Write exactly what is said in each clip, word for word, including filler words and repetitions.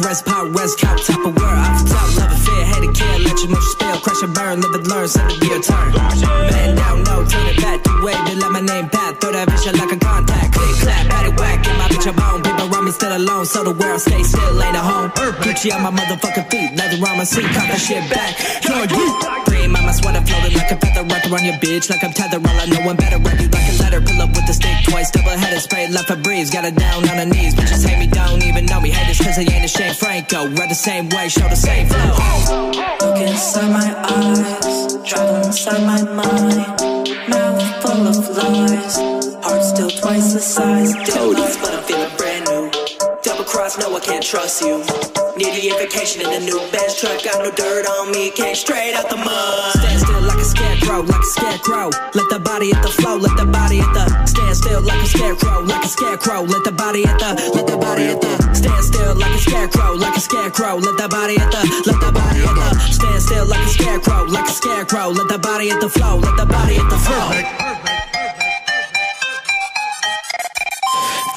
Res power, res count, top of word. Off the top, love a fear, hate a care, let your emotions spill, crash and burn, live and learn, set it be your turn. Man down, no, turn it back, the way, they let my name back, throw that vision like a contact. Click, clap, pat it whack, get my bitch a bone, people around me still alone, so the world stay still, ain't a home. Gucci on my motherfucking feet, leather on my seat, cop that shit back. Yo, you! Mama, my sweater floated like a feather, wrapped around your bitch like I'm tethered. All I know I'm better, wrap you like a letter, pull up with the stick twice, double-headed spray, left a breeze, got her down on her knees, bitches hate me, don't even know me, haters cause they ain't ashamed. Franco, read the same way, show the same flow. Look inside my eyes, travel inside my mind, mouth full of lies, heart still twice the size, damn lost, but I'm feeling brand new, double-cross, no I can't trust you. Need a vacation in the new bench truck. Got no dirt on me, came straight out the mud. Stand still like a scarecrow, like a scarecrow. Let the body at the flow, let the body at the. Stand still like a scarecrow, like a scarecrow. Let the body at the, let the body at the. Stand still like a scarecrow, like a scarecrow. Let the body at the, let the body at the. Stand still like a scarecrow, like a scarecrow. Let the body at the flow, let the body at the flow.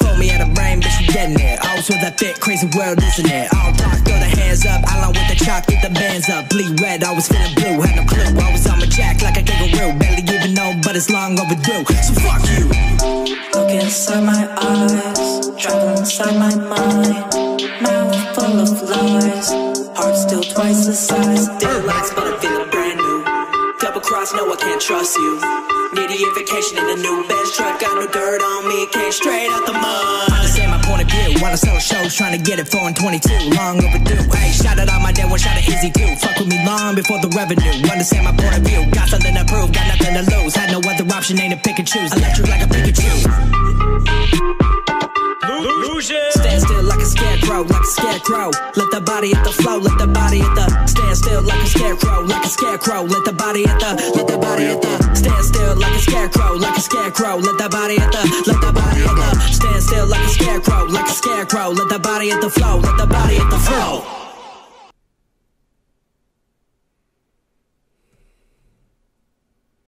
Throw me at a brain, bitch, you getting it. All with that thick, crazy world, isn't it? All talk, throw the hands up. I along with the chalk, get the bands up. Bleed red, always feeling blue. Had no clue, always on my jack like a kangaroo. Barely even know, but it's long overdue. So fuck you. Look inside my eyes, travel inside my mind, mouth full of lies, heart still twice the size. Daylights, but I'm feeling brand new. Double cross, no I can't trust you. Need a vacation in the new bench truck. Got no dirt on me, came straight out the mud. Understand my point of view, wanna sell shows, trying to get it for in twenty-two, long overdue. Hey, shout out on my day, one shot of Izzy too. Fuck with me long before the revenue. Understand my point of view, got something to prove, got nothing to lose. Had no other option, ain't a pick and choose. Electric like a Pikachu. Stand still like a scarecrow, like a scarecrow. Let the body at the flow, let the body at the. Stand still like a scarecrow, like a scarecrow. Let the body at the, let the body at the. Stand still like a scarecrow, like a scarecrow. Let the body at the, let the body at the. Stand still like a scarecrow, like a scarecrow. Let the body at the flow, let the body at the flow.